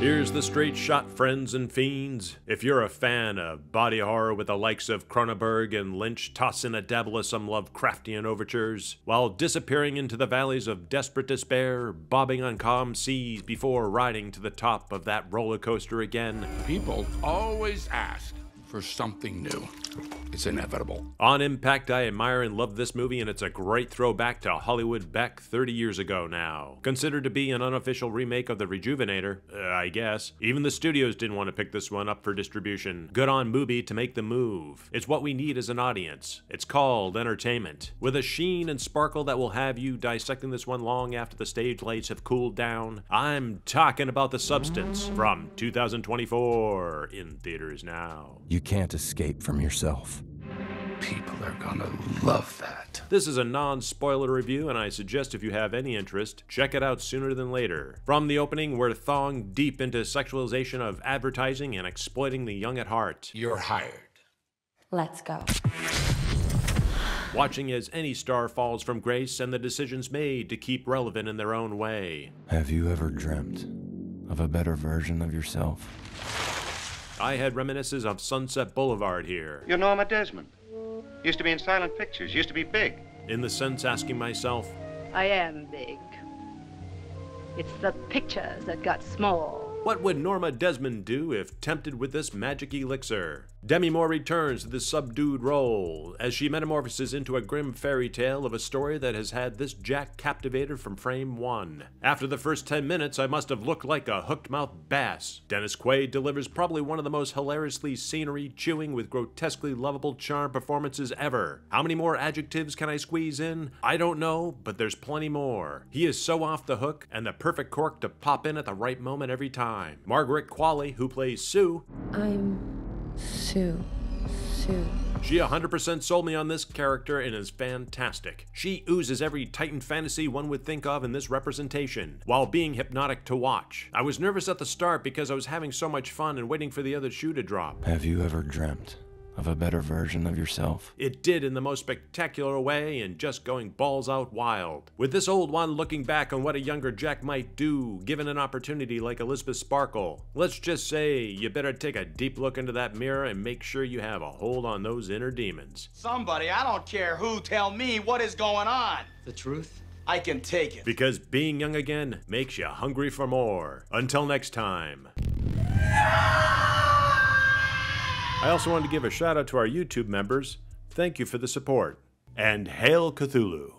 Here's the straight shot, friends and fiends. If you're a fan of body horror with the likes of Cronenberg and Lynch tossing a dabble of some Lovecraftian overtures, while disappearing into the valleys of desperate despair, bobbing on calm seas before riding to the top of that roller coaster again. People always ask for something new. It's inevitable. On Impact, I admire and love this movie, and it's a great throwback to Hollywood back 30 years ago now. Considered to be an unofficial remake of The Rejuvenator, I guess. Even the studios didn't want to pick this one up for distribution. Good on Mubi to make the move. It's what we need as an audience. It's called entertainment. With a sheen and sparkle that will have you dissecting this one long after the stage lights have cooled down, I'm talking about The Substance from 2024 in theaters now. You can't escape from yourself. People are gonna love that. This is a non-spoiler review, and I suggest if you have any interest, check it out sooner than later. From the opening, we're thong deep into sexualization of advertising and exploiting the young at heart. You're hired. Let's go. Watching as any star falls from grace and the decisions made to keep relevant in their own way. Have you ever dreamt of a better version of yourself? I had reminiscences of Sunset Boulevard here. You're Norma Desmond. Used to be in silent pictures, used to be big. In the sense asking myself, I am big. It's the pictures that got small. What would Norma Desmond do if tempted with this magic elixir? Demi Moore returns to this subdued role as she metamorphoses into a grim fairy tale of a story that has had this jack captivated from frame one. After the first 10 minutes, I must have looked like a hooked-mouthed bass. Dennis Quaid delivers probably one of the most hilariously scenery-chewing with grotesquely lovable charm performances ever. How many more adjectives can I squeeze in? I don't know, but there's plenty more. He is so off the hook and the perfect cork to pop in at the right moment every time. Margaret Qualley, who plays Sue. I'm Sue. Sue. She 100% sold me on this character and is fantastic. She oozes every Titan fantasy one would think of in this representation, while being hypnotic to watch. I was nervous at the start because I was having so much fun and waiting for the other shoe to drop. Have you ever dreamt of a better version of yourself? It did, in the most spectacular way and just going balls out wild. With this old one looking back on what a younger Jack might do, given an opportunity like Elizabeth Sparkle. Let's just say you better take a deep look into that mirror and make sure you have a hold on those inner demons. Somebody, I don't care who, tell me what is going on. The truth? I can take it. Because being young again makes you hungry for more. Until next time. I also want to give a shout out to our YouTube members. Thank you for the support. And Hail Cthulhu!